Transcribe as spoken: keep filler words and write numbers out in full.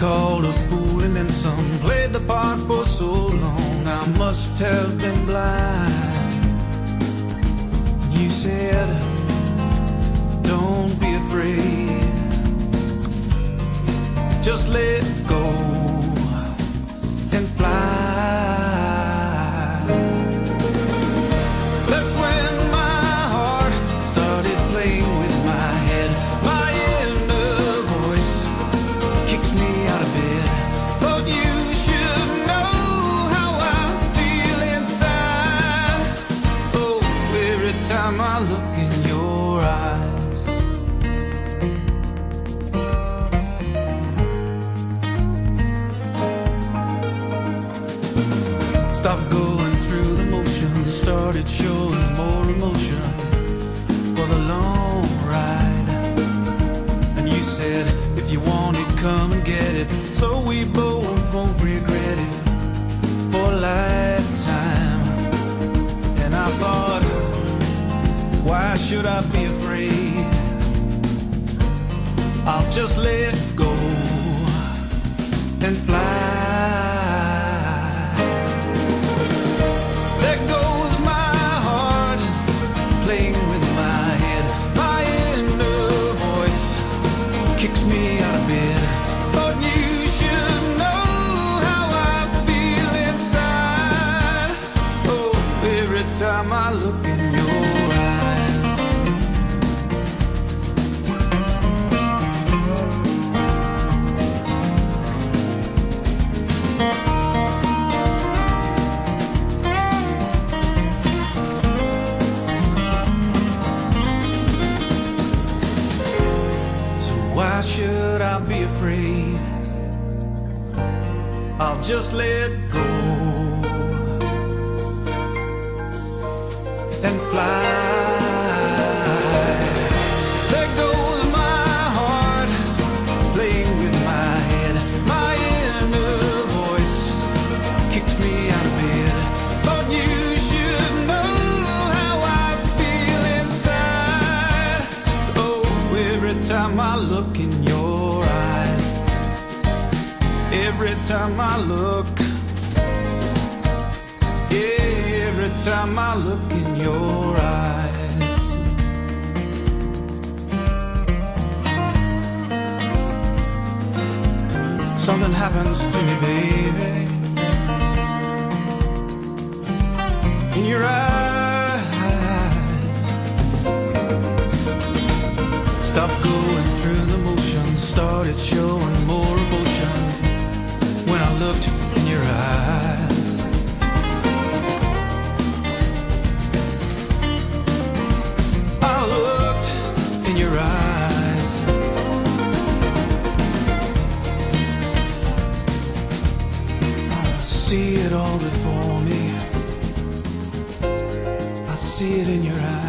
called a fool, and then some played the part for so long I must have been blind. You said, don't be afraid, just let go and fly. That's when my heart started playing with my head. My inner voice kicks me out of bed. But you should know how I feel inside. Oh, every time I look in your eyes. Stop going through the motions, started showing more emotion for the long ride. And you said, if you want it, come and get it, so we both won't regret it for a lifetime. And I thought, why should I be afraid? I'll just let go and fly. Time I look in your eyes, so why should I be afraid? I'll just let go and fly. There goes my heart playing with my head. My inner voice kicks me out of bed. But you should know how I feel inside. Oh, every time I look in your eyes, every time I look, yeah, every time I look in your eyes. Something happens to me, baby, in your eyes. Stop going through the motions, started showing more emotion when I looked in your eyes. Your eyes. I see it all before me. I see it in your eyes.